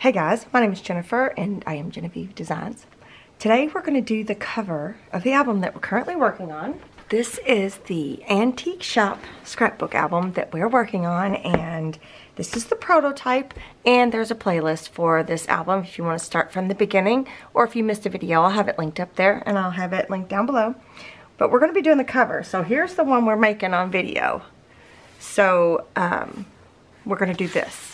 Hey guys, my name is Jennifer and I am Genevieve Designs. Today we're going to do the cover of the album that we're currently working on. This is the Antique Shop scrapbook album that we're working on, and this is the prototype, and there's a playlist for this album if you want to start from the beginning, or if you missed a video, I'll have it linked up there and I'll have it linked down below. But we're going to be doing the cover. So here's the one we're making on video. So we're going to do this.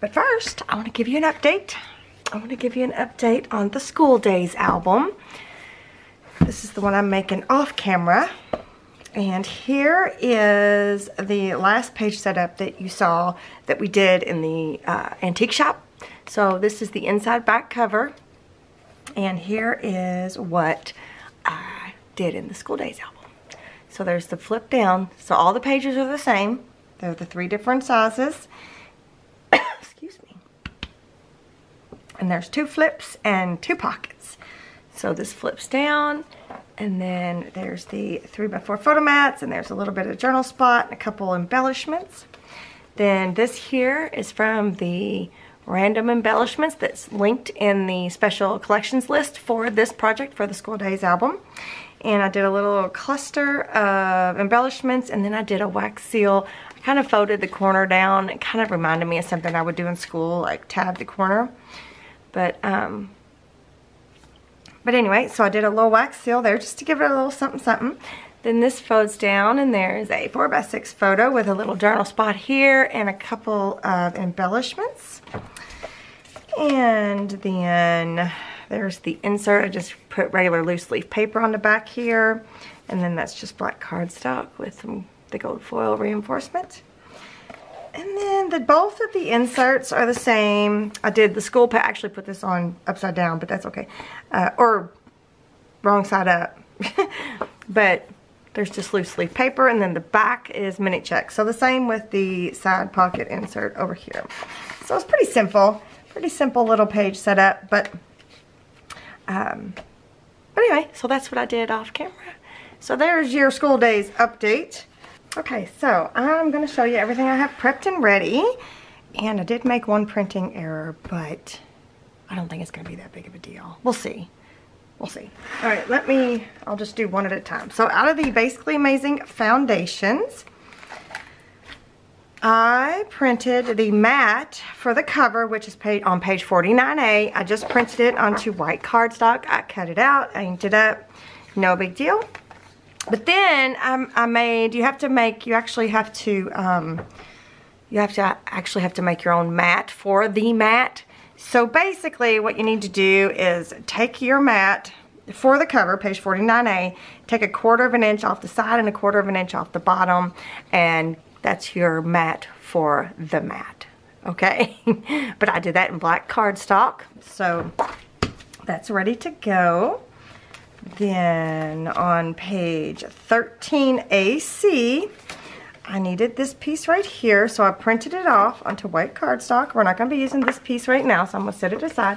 But first, I want to give you an update. I want to give you an update on the School Days album. This is the one I'm making off camera. And here is the last page setup that you saw that we did in the Antique Shop. So this is the inside back cover. And here is what I did in the School Days album. So there's the flip down. So all the pages are the same. They're the three different sizes. And there's two flips and two pockets. So this flips down, and then there's the 3x4 photo mats, and there's a little bit of journal spot and a couple embellishments. Then this here is from the random embellishments that's linked in the special collections list for this project, for the School Days album. And I did a little cluster of embellishments, and then I did a wax seal. I kind of folded the corner down. It kind of reminded me of something I would do in school, like tab the corner. But anyway, so I did a little wax seal there just to give it a little something something. Then this folds down, and there's a 4x6 photo with a little journal spot here and a couple of embellishments. And then there's the insert. I just put regular loose leaf paper on the back here, and then that's just black cardstock with the gold foil reinforcement. And then both of the inserts are the same. I did the school pack. I actually put this on upside down, but that's okay. Or wrong side up. But there's just loose leaf paper, and then the back is mini check. So the same with the side pocket insert over here. So it's pretty simple. Pretty simple little page setup. But anyway, so that's what I did off camera. So there's your School Days update. Okay, so I'm going to show you everything I have prepped and ready. And I did make one printing error, but I don't think it's going to be that big of a deal. We'll see. We'll see. All right, I'll just do one at a time. So out of the Basically Amazing foundations, I printed the mat for the cover, which is on page 49A. I just printed it onto white cardstock. I cut it out. I inked it up. No big deal. But then you actually have to make your own mat for the mat. So basically what you need to do is take your mat for the cover, page 49A, take 1/4 inch off the side and 1/4 inch off the bottom, and that's your mat for the mat. Okay? But I did that in black cardstock, so that's ready to go. Then on page 13AC, I needed this piece right here, so I printed it off onto white cardstock. We're not going to be using this piece right now, so I'm going to set it aside.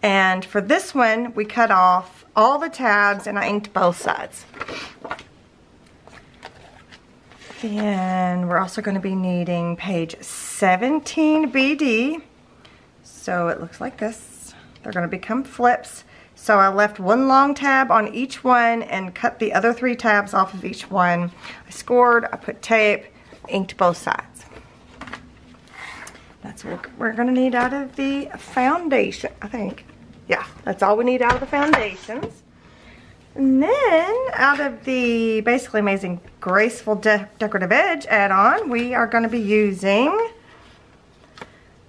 And for this one, we cut off all the tabs, and I inked both sides. Then we're also going to be needing page 17BD, so it looks like this. They're going to become flips. So I left one long tab on each one and cut the other three tabs off of each one. I scored, I put tape, inked both sides. That's what we're going to need out of the foundation, I think. Yeah, that's all we need out of the foundations. And then out of the Basically Amazing Graceful Decorative Edge add-on, we are going to be using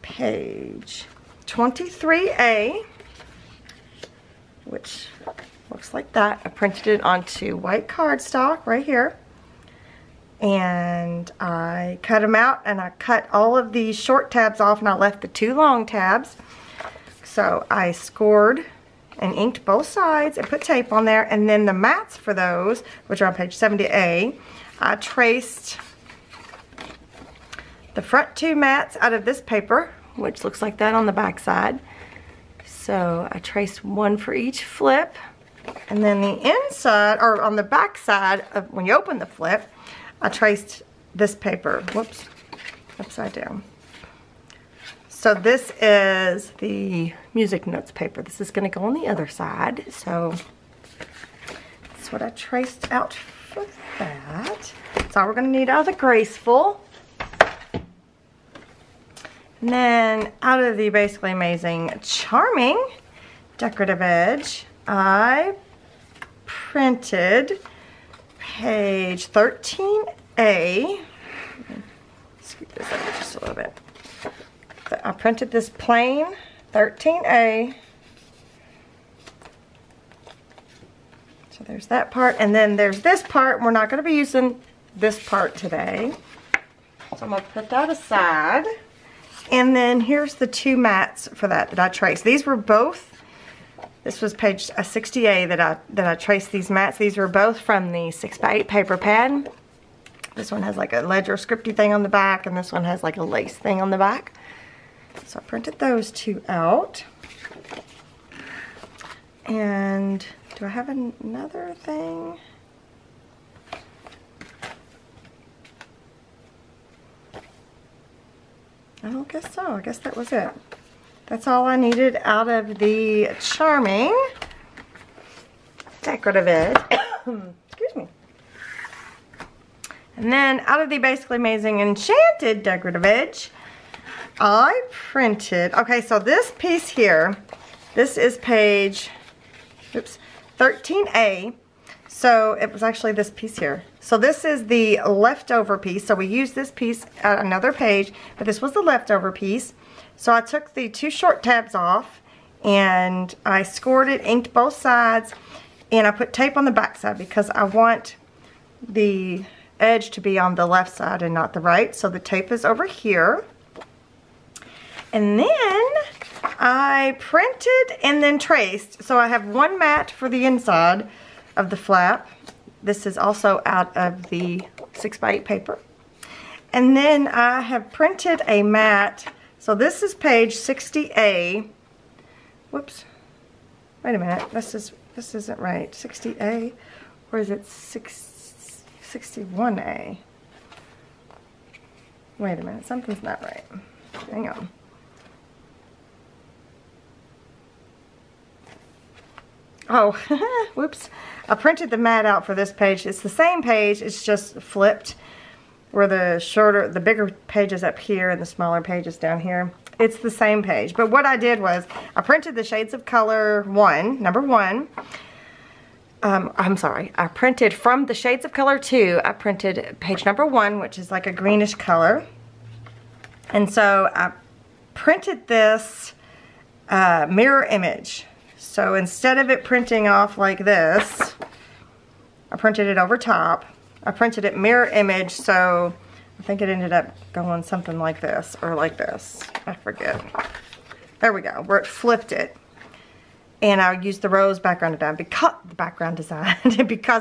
page 23A, which looks like that. I printed it onto white cardstock right here, and I cut them out, and I cut all of the short tabs off, and I left the two long tabs. So I scored and inked both sides and put tape on there, and then the mats for those, which are on page 70A, I traced the front two mats out of this paper, which looks like that on the back side. So I traced one for each flip, and then the inside, or on the back side, when you open the flip, I traced this paper. Whoops, upside down. So this is the music notes paper. This is going to go on the other side. So that's what I traced out for that. So we're going to need all the graceful. And then out of the Basically Amazing Charming Decorative Edge, I printed page 13A. Scoot this up just a little bit. So I printed this plain 13A. So there's that part. And then there's this part. We're not going to be using this part today. So I'm going to put that aside. And then here's the two mats for that I traced. These were both, this was page 60A that I traced these mats. These were both from the 6x8 paper pad. This one has like a ledger scripty thing on the back, and this one has like a lace thing on the back. So I printed those two out. And do I have another thing? I don't guess so. I guess that was it. That's all I needed out of the Charming Decorative Edge. Excuse me. And then out of the Basically Amazing Enchanted Decorative Edge, I printed, okay, so this piece here, this is page, oops, 13A. So it was actually this piece here. So this is the leftover piece. So we used this piece at another page, but this was the leftover piece. So I took the two short tabs off and I scored it, inked both sides, and I put tape on the back side because I want the edge to be on the left side and not the right. So the tape is over here. And then I printed and then traced. So I have one mat for the inside of the flap. This is also out of the 6x8 paper. And then I have printed a mat. So this is page 60A. Whoops. Wait a minute. This isn't right. 60A, or is it 61A? Wait a minute. Something's not right. Hang on. Oh, whoops. I printed the mat out for this page. It's the same page, it's just flipped, where the shorter, the bigger page is up here and the smaller page is down here. It's the same page. But what I did was I printed the shades of color number one. I'm sorry, I printed from the shades of color 2, I printed page number 1, which is like a greenish color. And so I printed this mirror image. So instead of it printing off like this, I printed it over top. I printed it mirror image, so I think it ended up going something like this or like this. I forget. There we go, where it flipped it. And I used the rose background design because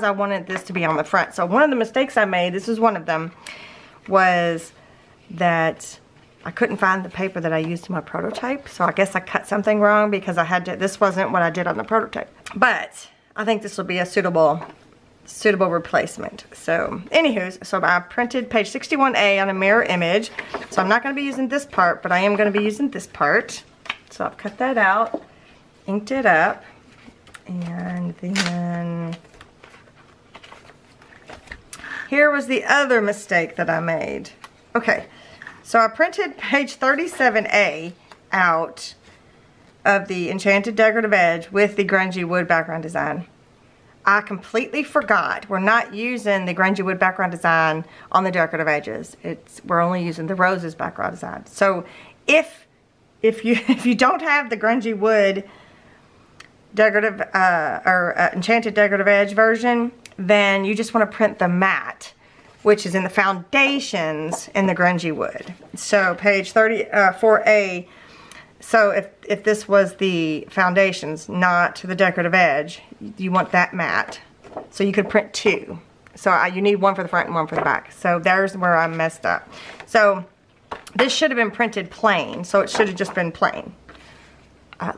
I wanted this to be on the front. So one of the mistakes I made, this is one of them, was that I couldn't find the paper that I used in my prototype, so I guess I cut something wrong because I had to, this wasn't what I did on the prototype. But I think this will be a suitable replacement. So anywhoos, so I printed page 61A on a mirror image. So I'm not going to be using this part, but I am going to be using this part. So I've cut that out, inked it up, and then here was the other mistake that I made. Okay. So I printed page 37A out of the Enchanted Decorative Edge with the grungy wood background design. I completely forgot. We're not using the grungy wood background design on the decorative edges. We're only using the roses background design. So if you don't have the grungy wood decorative or Enchanted Decorative Edge version, then you just want to print the matte, which is in the foundations in the grungy wood. So page 34A, so if this was the foundations, not the decorative edge, you want that matte. So you could print two. So you need one for the front and one for the back. So there's where I messed up. So this should have been printed plain. So it should have just been plain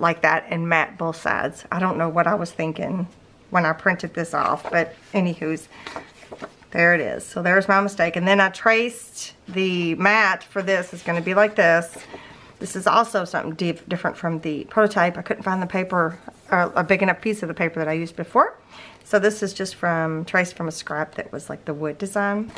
like that and matte both sides. I don't know what I was thinking when I printed this off, but anywho's. There it is. So there's my mistake. And then I traced the mat for this. It's going to be like this. This is also something different from the prototype. I couldn't find the paper, a big enough piece of the paper that I used before. So this is just from, traced from a scrap that was like the wood design.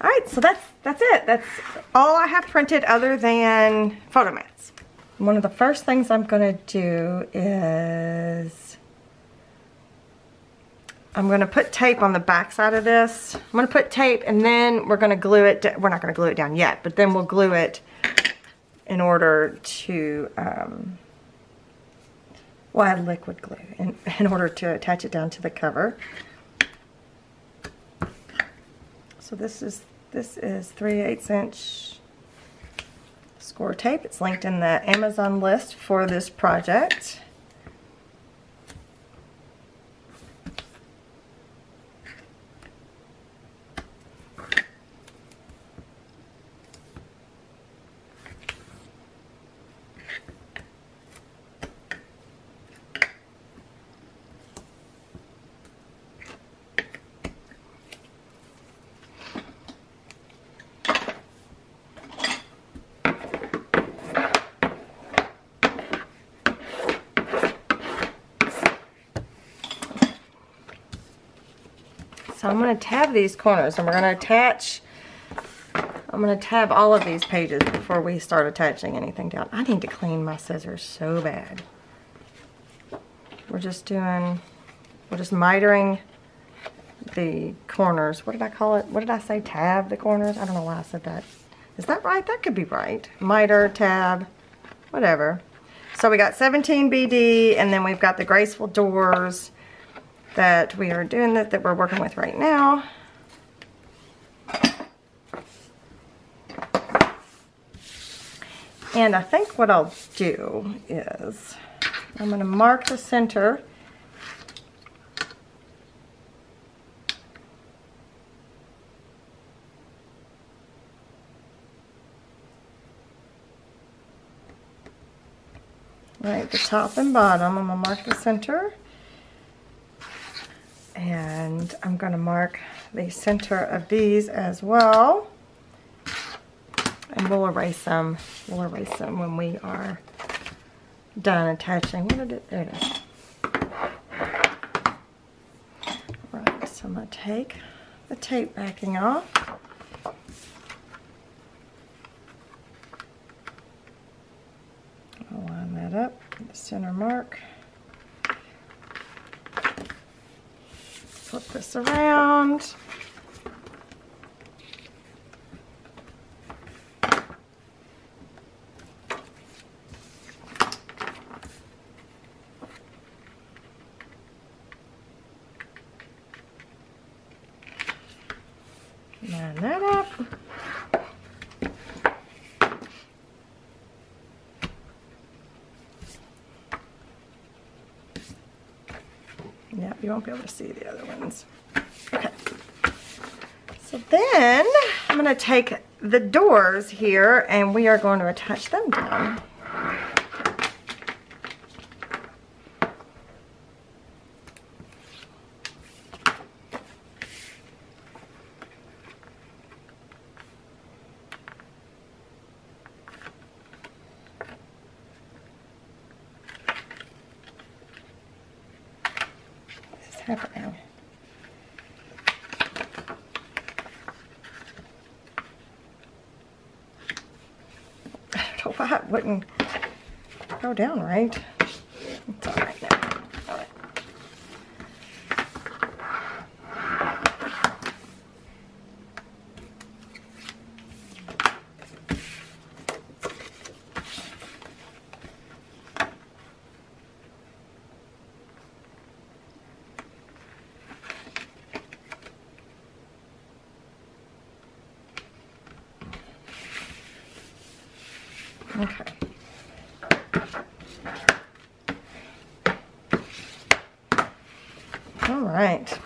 All right, so that's it. That's all I have printed other than photo mats. One of the first things I'm gonna do is I'm gonna put tape on the back side of this. I'm gonna put tape and then we're gonna glue it. We're not gonna glue it down yet, but then we'll glue it in order to, well, I had liquid glue in order to attach it down to the cover. So this is 3/8" score tape. It's linked in the Amazon list for this project. So I'm going to tab these corners, and we're going to attach, I'm going to tab all of these pages before we start attaching anything down. I need to clean my scissors so bad. We're just doing, we're just mitering the corners. What did I call it? What did I say? Tab the corners? I don't know why I said that. Is that right? That could be right. Miter, tab, whatever. So we got 17 BD, and then we've got the graceful doors that we are doing that we're working with right now. And I think what I'll do is I'm going to mark the center. Right, the top and bottom, I'm going to mark the center. And I'm going to mark the center of these as well, and we'll erase them. We'll erase them when we are done attaching. What did it? There it is. Right. So I'm going to take the tape backing off. I'll line that up. The center mark. Flip this around. Line that up. Yeah, you won't be able to see the other ones. Okay. So then I'm going to take the doors here and we are going to attach them down. That wouldn't go down right. It's all right now. All right. Okay. All right.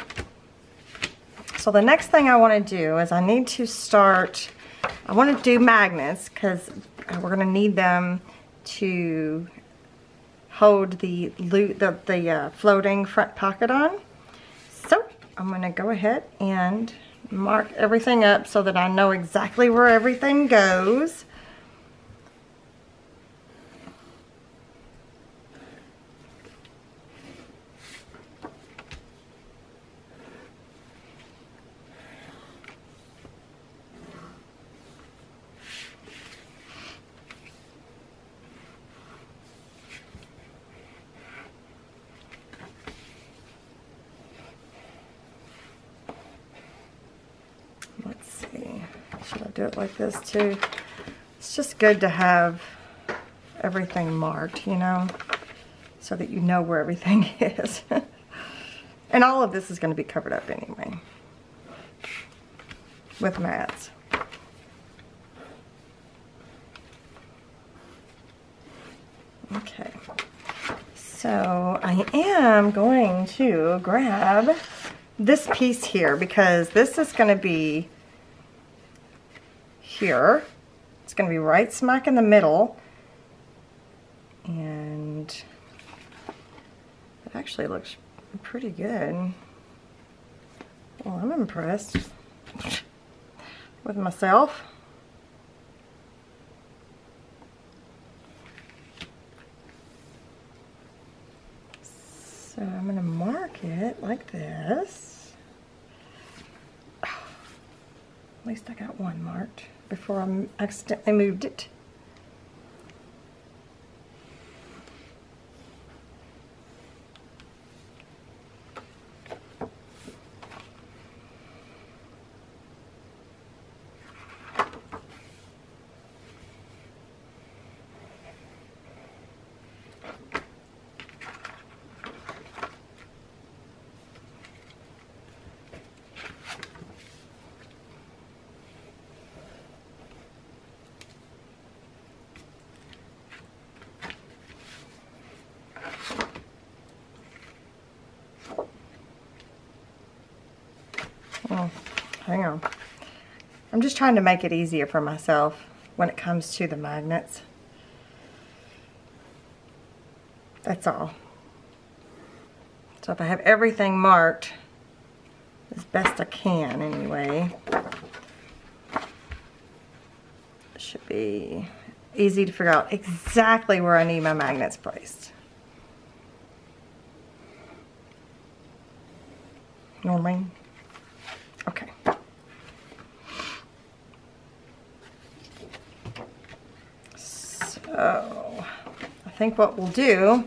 So the next thing I want to do is I need to start, I want to do magnets because we're going to need them to hold the floating front pocket on. So I'm going to go ahead and mark everything up so that I know exactly where everything goes. Should I do it like this too? It's just good to have everything marked, you know, so that you know where everything is. And all of this is going to be covered up anyway with mats. Okay, so I am going to grab this piece here because this is going to be here. It's going to be right smack in the middle, and it actually looks pretty good. Well, I'm impressed with myself. So I'm going to mark it like this. At least I got one marked before I accidentally moved it. Hang on. I'm just trying to make it easier for myself when it comes to the magnets. That's all. So if I have everything marked as best I can anyway, it should be easy to figure out exactly where I need my magnets placed. Normally. Okay. So, I think what we'll do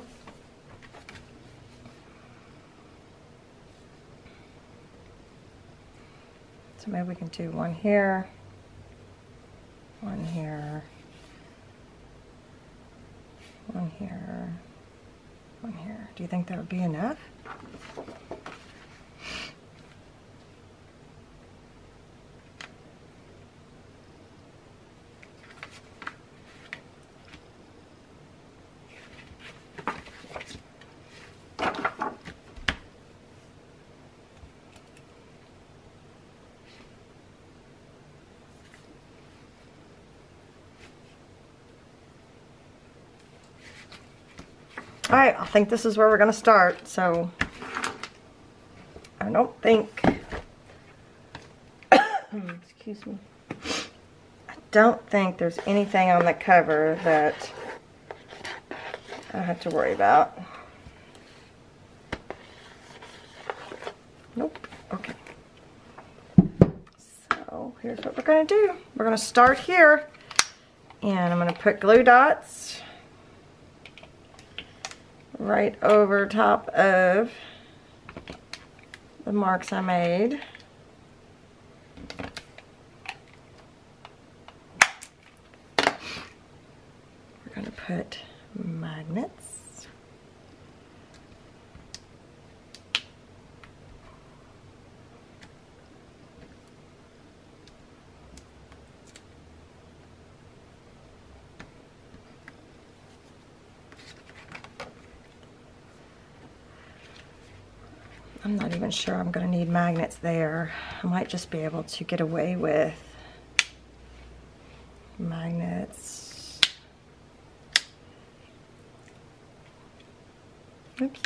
so maybe we can do one here. Do you think that would be enough? Alright, I think this is where we're going to start, so I don't think, excuse me, I don't think there's anything on the cover that I have to worry about. Nope, okay. So here's what we're going to do. We're going to start here, and I'm going to put glue dots right over top of the marks I made. We're going to put magnets. I'm not even sure I'm going to need magnets there. I might just be able to get away with magnets. Oops.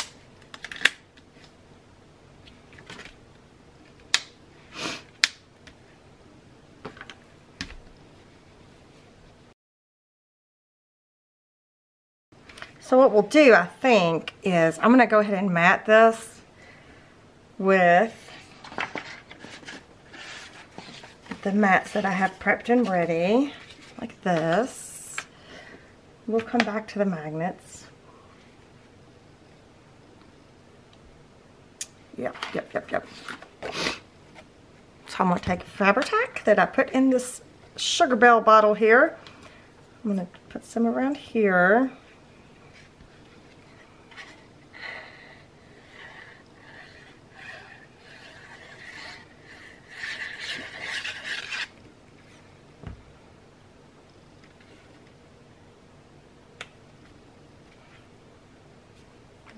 So what we'll do, I think, is I'm gonna go ahead and mat this with the mats that I have prepped and ready, like this. We'll come back to the magnets. Yep. So I'm gonna take Fabri-Tac that I put in this Sugar Bell bottle here. I'm gonna put some around here.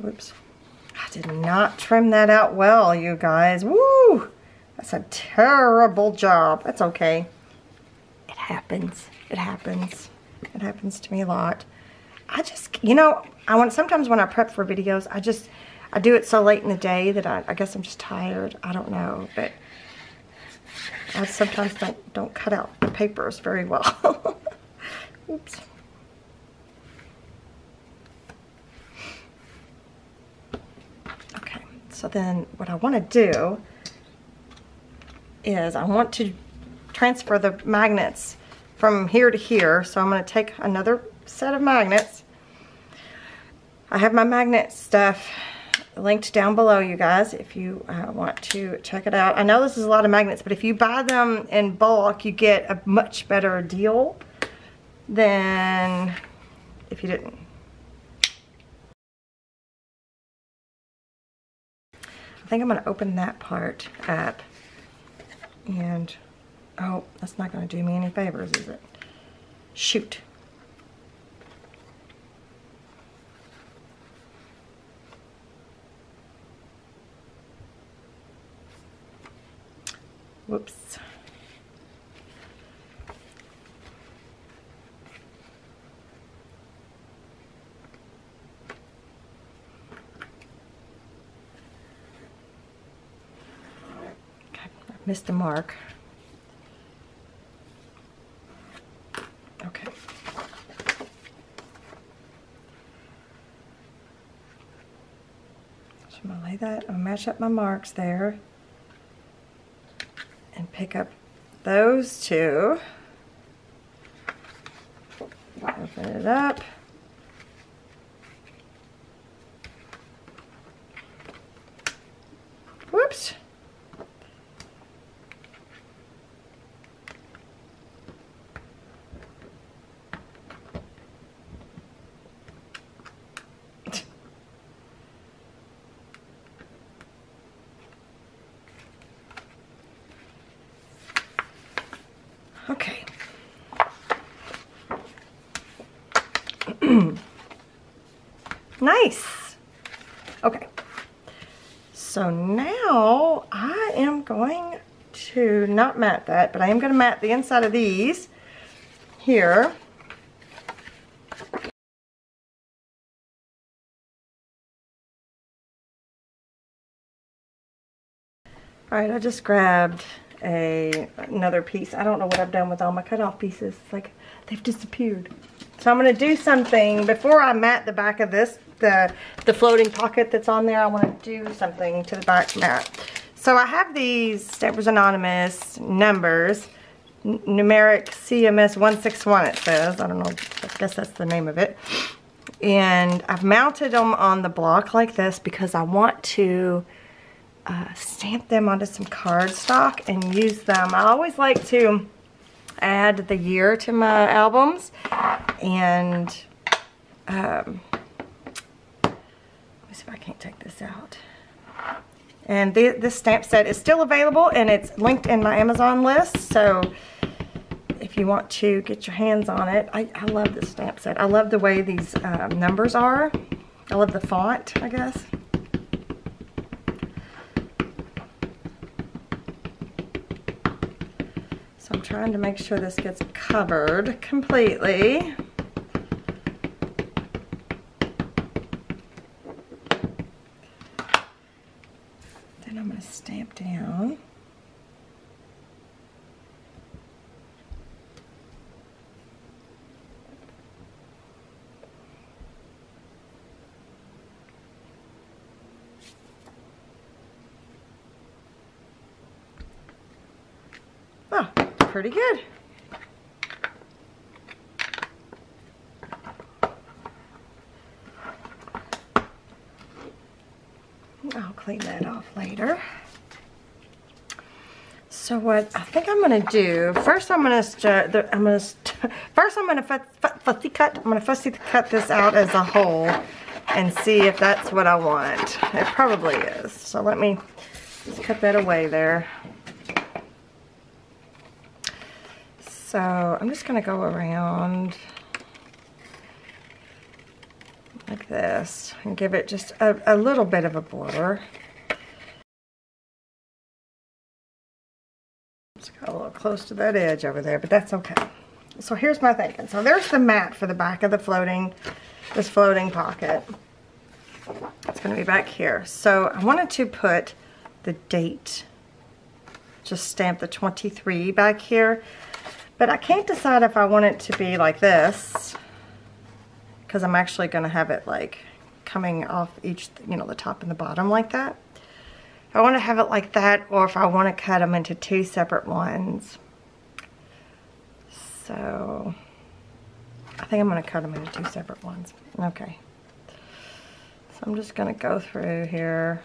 Oops, I did not trim that out well, you guys. Woo! That's a terrible job. That's okay. It happens. It happens. It happens to me a lot. I just, you know, sometimes when I prep for videos, I do it so late in the day that I guess I'm just tired. I don't know, but I sometimes don't cut out the papers very well. Oops. So then what I want to do is I want to transfer the magnets from here to here. So I'm going to take another set of magnets. I have my magnet stuff linked down below, you guys, if you want to check it out. I know this is a lot of magnets, but if you buy them in bulk, you get a much better deal than if you didn't. I think I'm going to open that part up, and oh, that's not going to do me any favors, is it? Shoot. Whoops. Missed the mark. Okay. So I'm gonna lay that, I'll match up my marks there and pick up those two. Open it up. Whoops. Okay. Nice. Okay. So now I am going to not mat that, but I am going to mat the inside of these here. All right, I just grabbed another piece. I don't know what I've done with all my cutoff pieces. It's like they've disappeared. So I'm going to do something before I mat the back of this, the floating pocket that's on there. I want to do something to the back mat. So I have these Stampers Anonymous numbers, numeric CMS 161 it says. I don't know, I guess that's the name of it. And I've mounted them on the block like this because I want to stamp them onto some cardstock and use them. I always like to add the year to my albums, and let me see if I can't take this out. And this stamp set is still available, and it's linked in my Amazon list, so if you want to get your hands on it. I love this stamp set. I love the way these numbers are. I love the font, I guess. I'm trying to make sure this gets covered completely. Then I'm going to stamp down. Well, pretty good. I'll clean that off later. So what I think I'm gonna do first, I'm gonna fussy cut this out as a whole and see if that's what I want. It probably is. So let me just cut that away there. So I'm just gonna go around like this and give it just a little bit of a border. Just got a little close to that edge over there, but that's okay. So here's my thinking. So there's the mat for the back of the floating pocket. It's going to be back here. So I wanted to put the date, just stamp the 23 back here, but I can't decide if I want it to be like this, because I'm actually going to have it like coming off each, you know, the top and the bottom like that. I want to have it like that, or if I want to cut them into two separate ones. So I think I'm going to cut them into two separate ones. Okay. So I'm just going to go through here.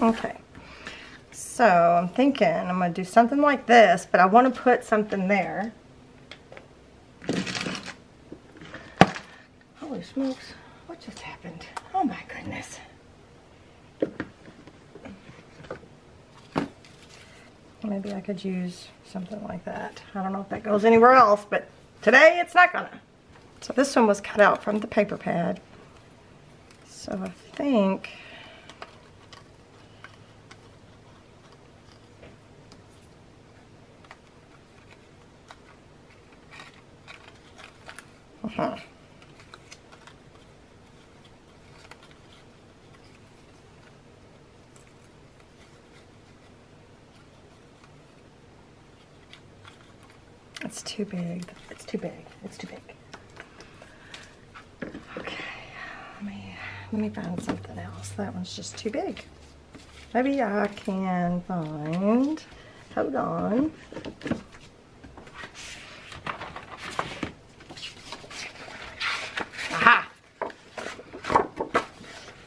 Okay, so I'm thinking I'm going to do something like this, but I want to put something there. Holy smokes, what just happened? Oh my goodness. Maybe I could use something like that. I don't know if that goes anywhere else, but today it's not gonna. So this one was cut out from the paper pad. So I think... It's too big. It's too big. It's too big. Okay. Let me find something else. That one's just too big. Maybe I can find... Hold on.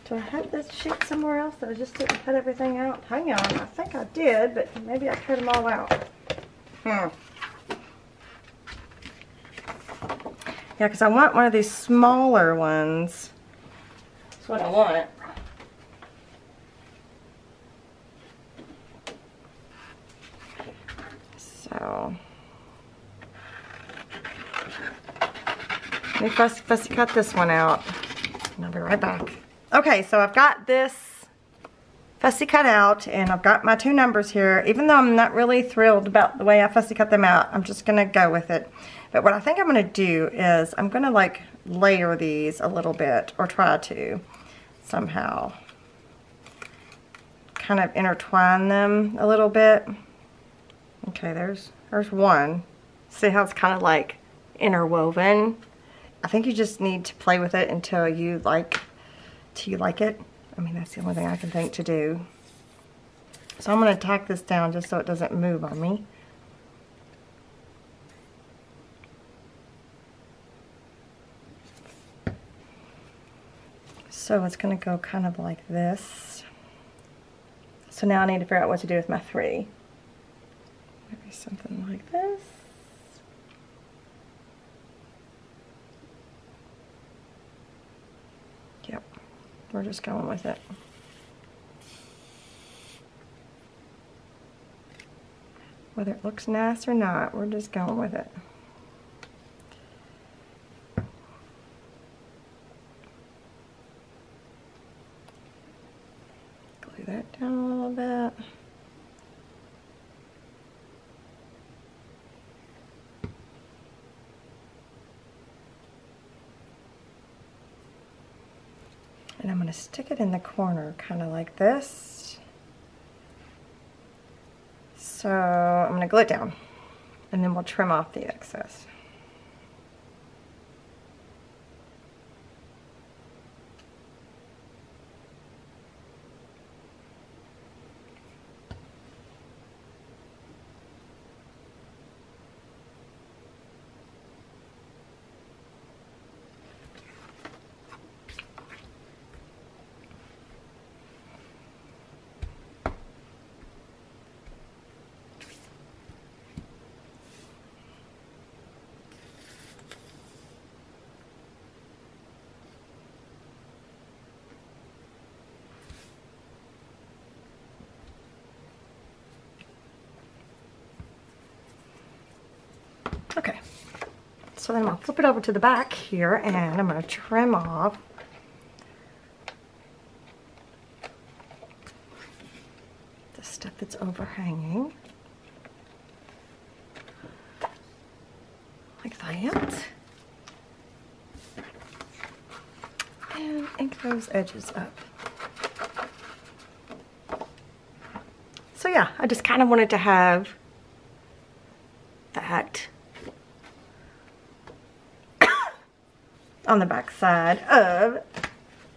Do I have this sheet somewhere else that I just didn't cut everything out? Hang on, I think I did, but maybe I cut them all out. Yeah, because I want one of these smaller ones. That's what I want. So... let me fussy cut this one out, and I'll be right back. Okay, so I've got this fussy cut out, and I've got my two numbers here. Even though I'm not really thrilled about the way I fussy cut them out, I'm just gonna go with it. But what I think I'm gonna do is I'm gonna like layer these a little bit, or try to somehow kind of intertwine them a little bit. Okay, there's one. See how it's kind of like interwoven? I think you just need to play with it until you like it. I mean, that's the only thing I can think to do. So I'm going to tack this down just so it doesn't move on me. So it's going to go kind of like this. So now I need to figure out what to do with my three. Maybe something like this. We're just going with it. Whether it looks nice or not, we're just going with it. Glue that down a little bit. And I'm going to stick it in the corner, kind of like this. So I'm going to glue it down and then we'll trim off the excess. Okay, so then I'll flip it over to the back here and I'm going to trim off the stuff that's overhanging, like that, and ink those edges up. So yeah, I just kind of wanted to have that on the back side of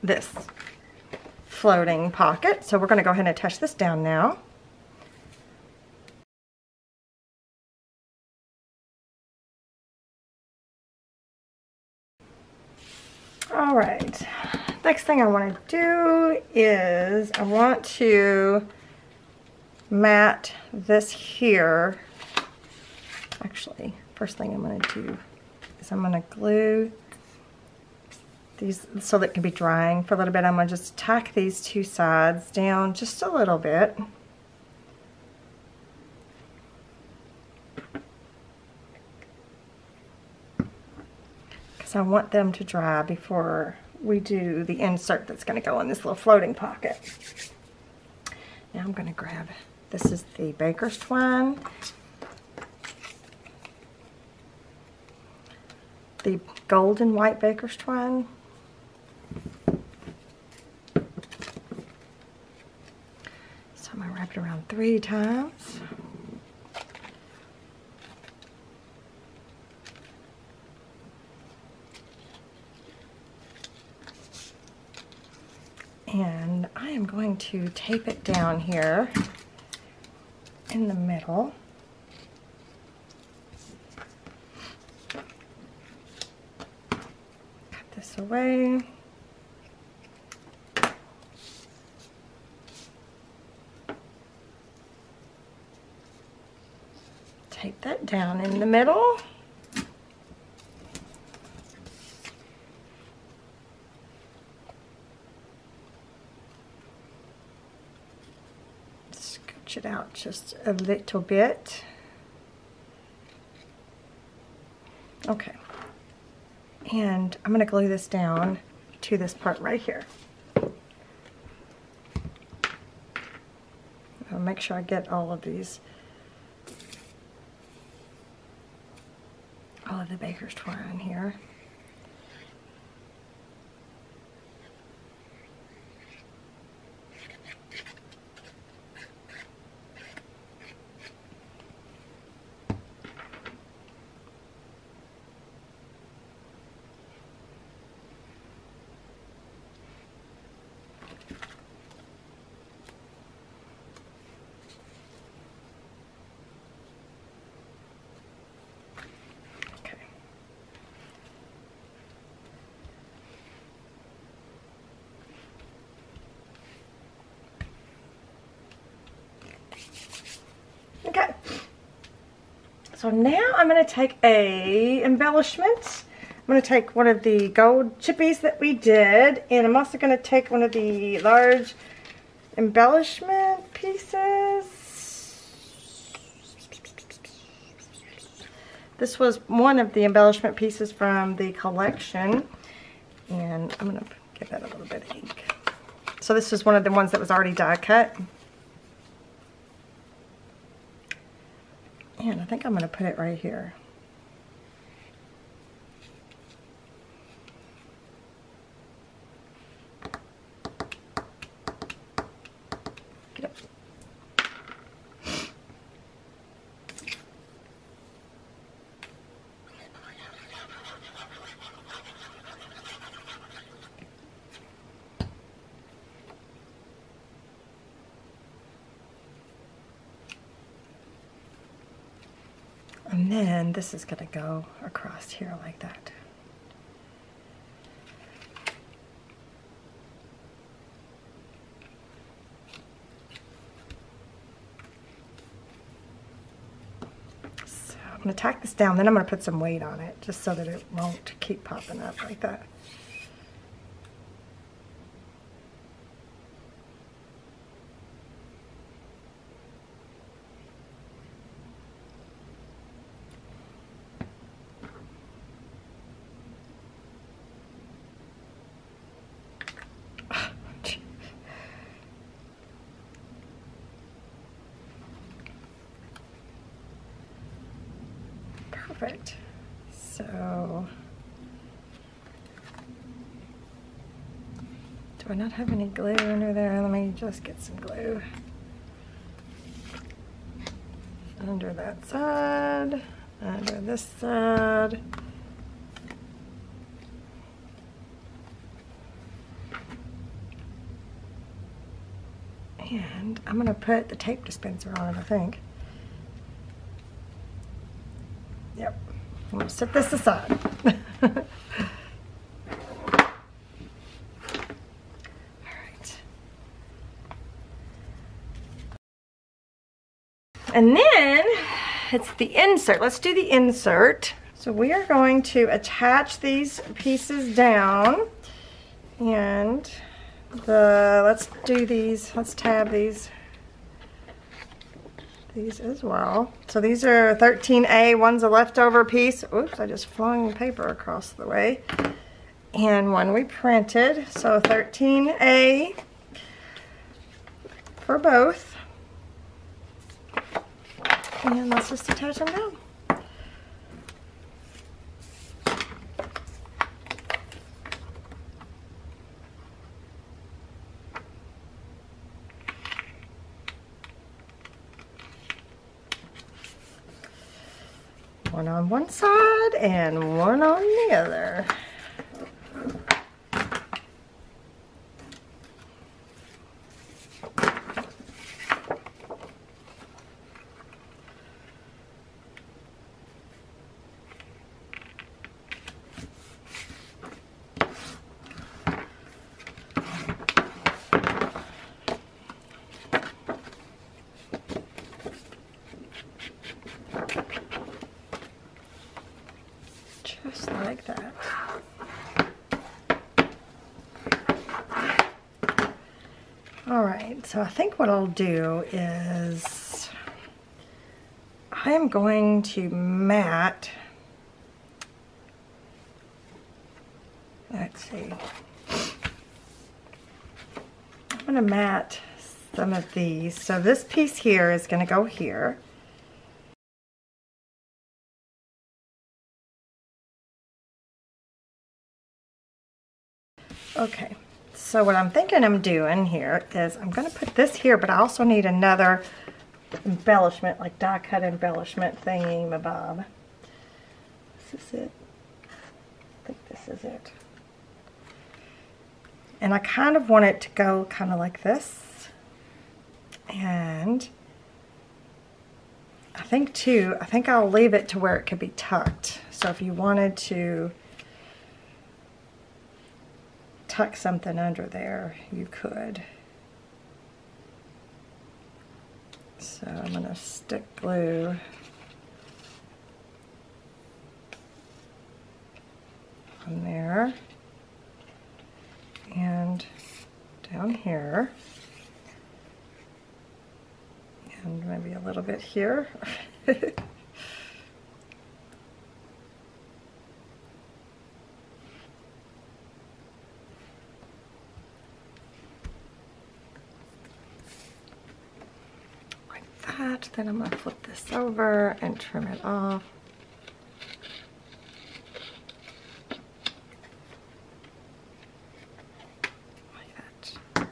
this floating pocket. So we're going to go ahead and attach this down now. All right, next thing I want to do is I want to mat this here. Actually, first thing I'm going to do is I'm going to glue these so that it can be drying for a little bit. I'm going to just tack these two sides down just a little bit. Because I want them to dry before we do the insert that's going to go in this little floating pocket. Now I'm going to grab, this is the Baker's Twine. The gold and white Baker's Twine. So I'm going to wrap it around 3 times. And I am going to tape it down here in the middle. Cut this away. Tape that down in the middle. It out just a little bit. Okay, and I'm going to glue this down to this part right here. I'll make sure I get all of these, all of the Baker's Twine here. So now I'm going to take a embellishment. I'm going to take one of the gold chippies that we did, and I'm also going to take one of the large embellishment pieces. This was one of the embellishment pieces from the collection, and I'm going to give that a little bit of ink. So this is one of the ones that was already die cut. And I think I'm going to put it right here. Yep. And then this is going to go across here like that. So I'm going to tack this down, then I'm going to put some weight on it just so that it won't keep popping up like that. Perfect. So, do I not have any glue under there? Let me just get some glue under that side, under this side. And I'm going to put the tape dispenser on, I think. I'm going to set this aside. All right. And then it's the insert. Let's do the insert. So we are going to attach these pieces down, and let's do these. Let's tab these. These as well. So these are 13A, one's a leftover piece. Oops, I just flung paper across the way. And one we printed, so 13A for both. And let's just attach them down. One on one side and one on the other. So I think what I'll do is I am going to mat, let's see, I'm going to mat some of these. So this piece here is going to go here. Okay. So what I'm thinking I'm doing here is I'm going to put this here, but I also need another embellishment, like die cut embellishment thingy, my bob. Is this it? I think this is it. And I kind of want it to go kind of like this. And I think too, I think I'll leave it to where it could be tucked. So if you wanted to tuck something under there, you could. So I'm going to stick glue on there and down here and maybe a little bit here. Then I'm going to flip this over and trim it off. Like that.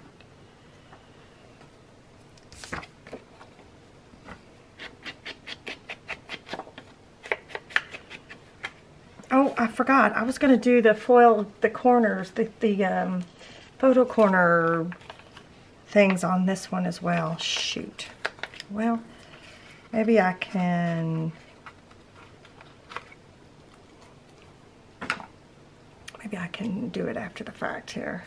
Oh, I forgot. I was going to do the foil, the corners, the photo corner things on this one as well. Shoot. Well, maybe I can can do it after the fact here.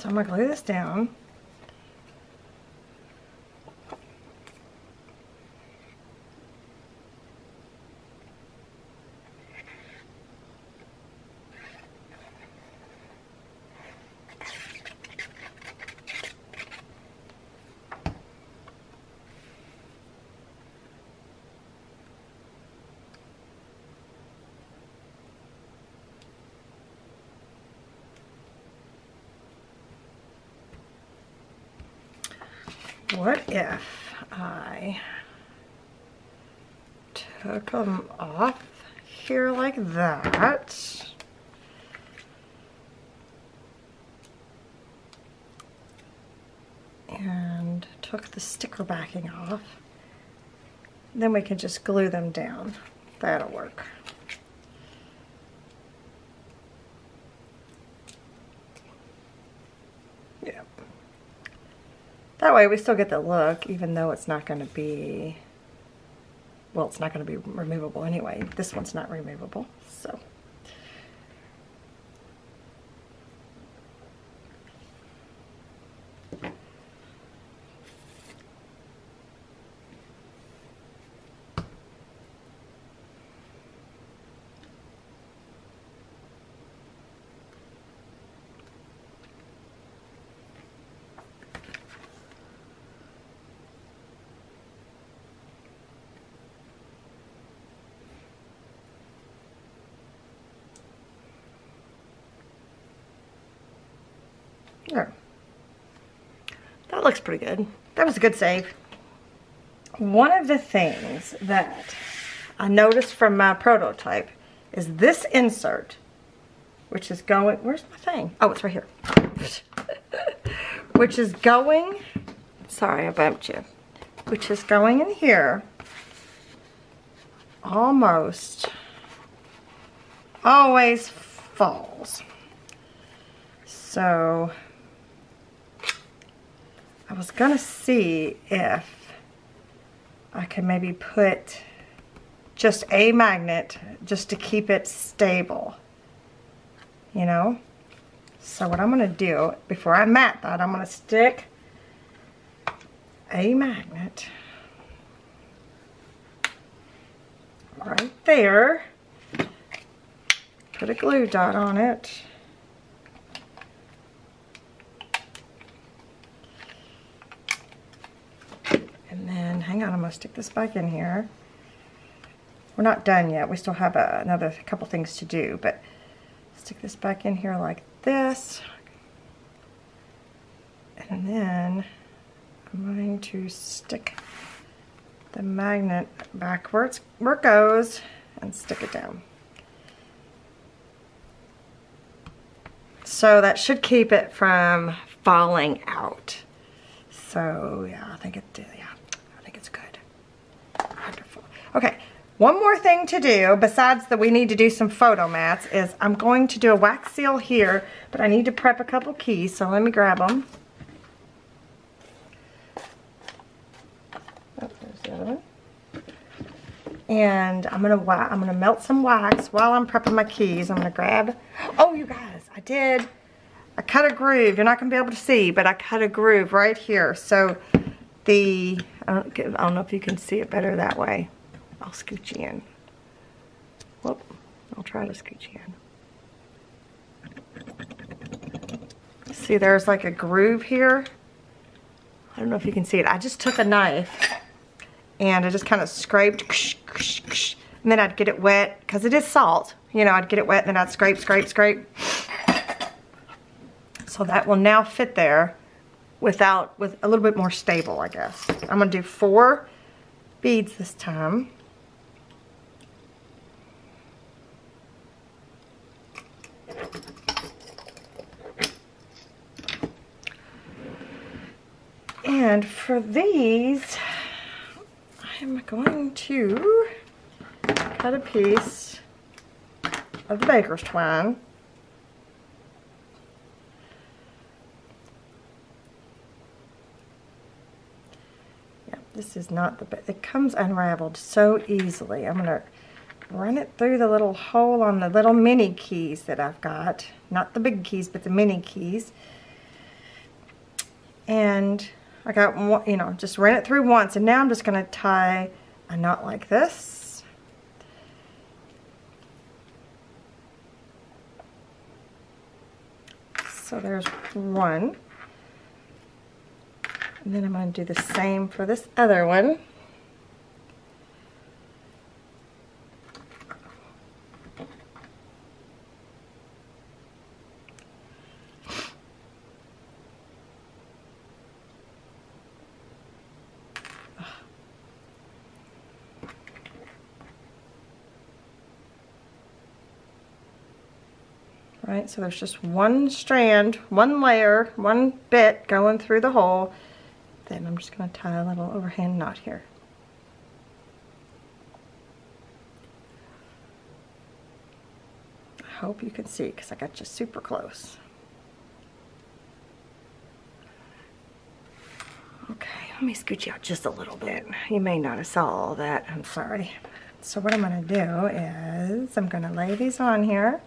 So I'm going to glue this down. What if I took them off here like that? And took the sticker backing off. Then we can just glue them down. That'll work. That way we still get the look, even though it's not going to be, well, it's not going to be removable anyway. This one's not removable, so. There. That looks pretty good. That was a good save. One of the things that I noticed from my prototype is this insert, which is going, where's my thing? Oh, it's right here. Which is going, sorry I bumped you, which is going in here almost always falls. So I was going to see if I could maybe put just a magnet just to keep it stable, you know? So what I'm going to do, before I mat that, I'm going to stick a magnet right there, put a glue dot on it. And hang on, I'm going to stick this back in here. We're not done yet. We still have another couple things to do, but stick this back in here like this. And then I'm going to stick the magnet backwards where it goes and stick it down. So that should keep it from falling out. So yeah, I think it did. Yeah. Wonderful. Okay, one more thing to do besides that we need to do some photo mats is I'm going to do a wax seal here, but I need to prep a couple keys, so let me grab them. Oh, there's the other one. And I'm gonna melt some wax while I'm prepping my keys. I'm gonna grab. Oh, you guys, I cut a groove. You're not gonna be able to see, but I cut a groove right here. So the I don't know if you can see it better that way. I'll scooch you in. Whoop. I'll try to scooch you in. See, there's like a groove here. I don't know if you can see it. I just took a knife and I just kind of scraped. And then I'd get it wet because it is salt. You know, I'd get it wet and then I'd scrape, scrape, scrape. So that will now fit there. With a little bit more stable, I guess. I'm gonna do 4 beads this time. And for these, I'm going to cut a piece of the Baker's Twine. Yeah, this is not the best. It comes unraveled so easily. I'm going to run it through the little hole on the little mini keys that I've got. Not the big keys, but the mini keys. And I got one, you know, just ran it through once, and now I'm just going to tie a knot like this. So there's one. And then I'm going to do the same for this other one. Right, so there's just one strand, one layer, one bit going through the hole. Then I'm just going to tie a little overhand knot here. I hope you can see because I got you super close. Okay, let me scoot you out just a little bit. You may not have saw all that, I'm sorry. So what I'm going to do is I'm going to lay these on here.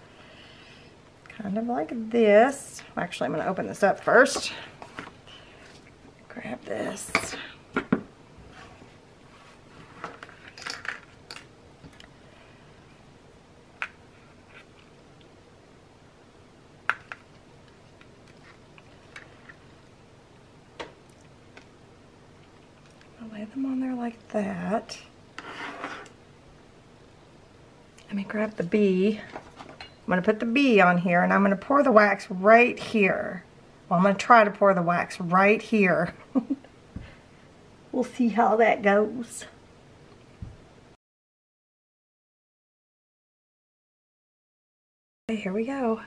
Kind of like this. Actually, I'm going to open this up first. Grab this. I'll lay them on there like that. Let me grab the bee. I'm going to put the bee on here, and I'm going to pour the wax right here. Well, I'm going to try to pour the wax right here. We'll see how that goes. Okay, here we go.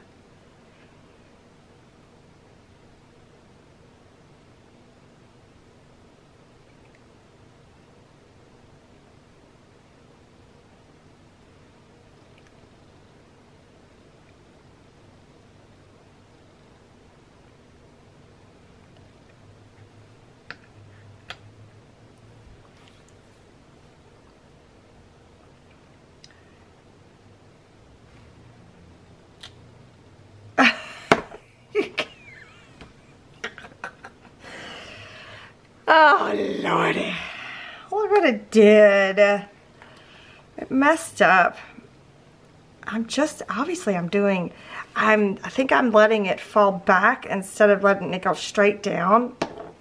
Oh, Lordy. Look what it did. It messed up. I'm just, obviously I'm doing, I think I'm letting it fall back instead of letting it go straight down.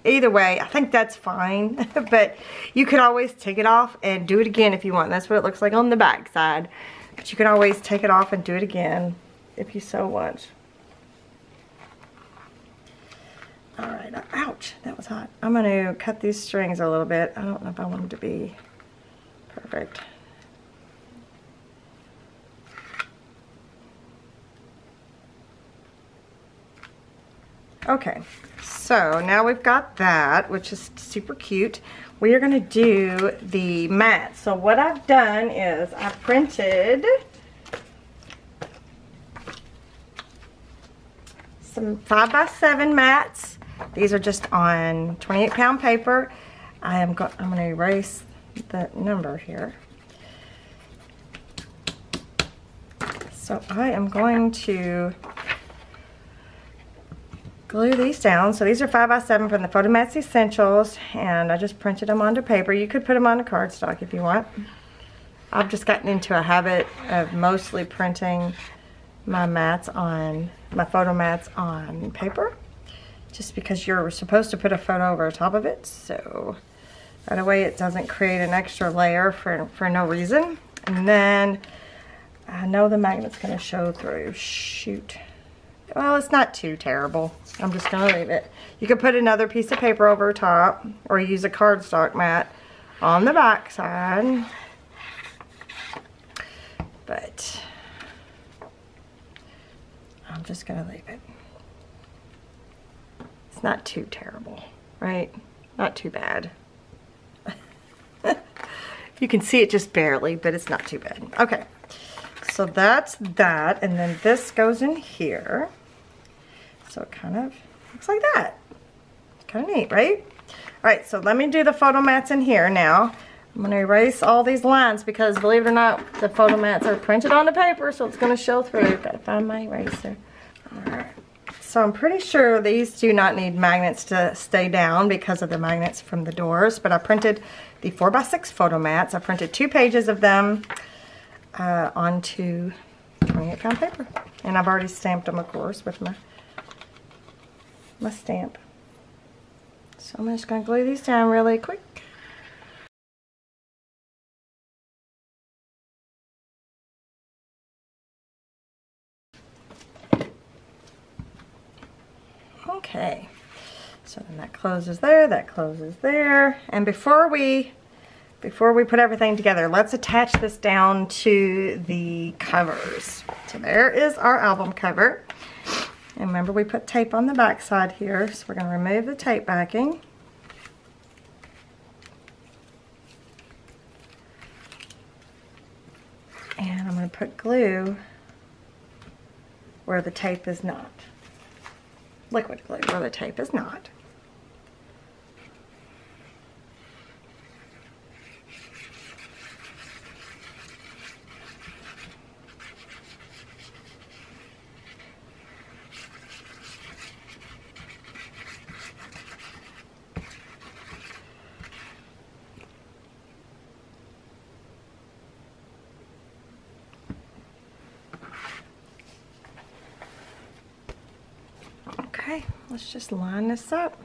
Either way, I think that's fine. But you could always take it off and do it again if you want. That's what it looks like on the back side. But you can always take it off and do it again if you so want. Alright, ouch, that was hot. I'm going to cut these strings a little bit. I don't know if I want them to be perfect. Okay, so now we've got that, which is super cute. We are going to do the mat. So what I've done is I printed some 5x7 mats. These are just on 28-pound paper. I'm going to erase the number here. So I am going to glue these down. So these are 5x7 from the Photomats Essentials, and I just printed them onto paper. You could put them onto cardstock if you want. I've just gotten into a habit of mostly printing my mats on, my photo mats on paper. Just because you're supposed to put a photo over top of it, so that way it doesn't create an extra layer for no reason. And then I know the magnet's going to show through. Shoot. Well, it's not too terrible. I'm just going to leave it. You could put another piece of paper over top or use a cardstock mat on the back side. But I'm just going to leave it. Not too terrible, right? Not too bad. You can see it just barely, but it's not too bad. Okay, so that's that, and then this goes in here. So it kind of looks like that. It's kind of neat, right? All right, so let me do the photo mats in here now. I'm gonna erase all these lines because, believe it or not, the photo mats are printed on the paper, so it's gonna show through. Gotta find my eraser. All right. So I'm pretty sure these do not need magnets to stay down because of the magnets from the doors, but I printed the 4x6 photo mats. I printed 2 pages of them onto 28-pound paper. And I've already stamped them, of course, with my stamp. So I'm just gonna glue these down really quick. Okay, so then that closes there, that closes there, and before we put everything together, let's attach this down to the covers. So there is our album cover, and remember we put tape on the back side here, so we're going to remove the tape backing. And I'm going to put glue where the tape is not. Liquid glue where the tape is not. Let's just line this up.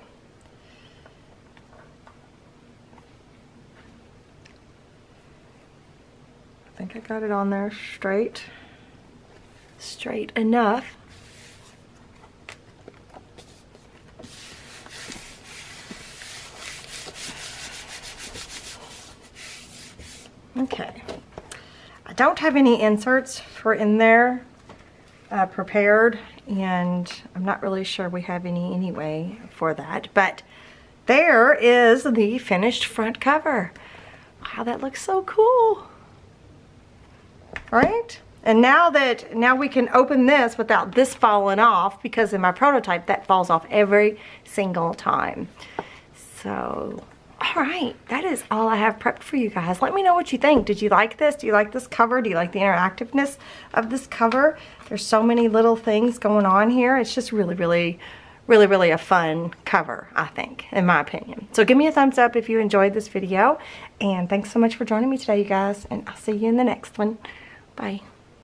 I think I got it on there straight enough. Okay. I don't have any inserts for in there prepared, and I'm not really sure we have any anyway for that, but there is the finished front cover. Wow, that looks so cool, right? And now we can open this without this falling off, because in my prototype that falls off every single time. So all right, that is all I have prepped for you guys. Let me know what you think. Did you like this? Do you like this cover? Do you like the interactiveness of this cover? There's so many little things going on here. It's just really a fun cover, I think, in my opinion. So give me a thumbs up if you enjoyed this video. And thanks so much for joining me today, you guys. And I'll see you in the next one. Bye.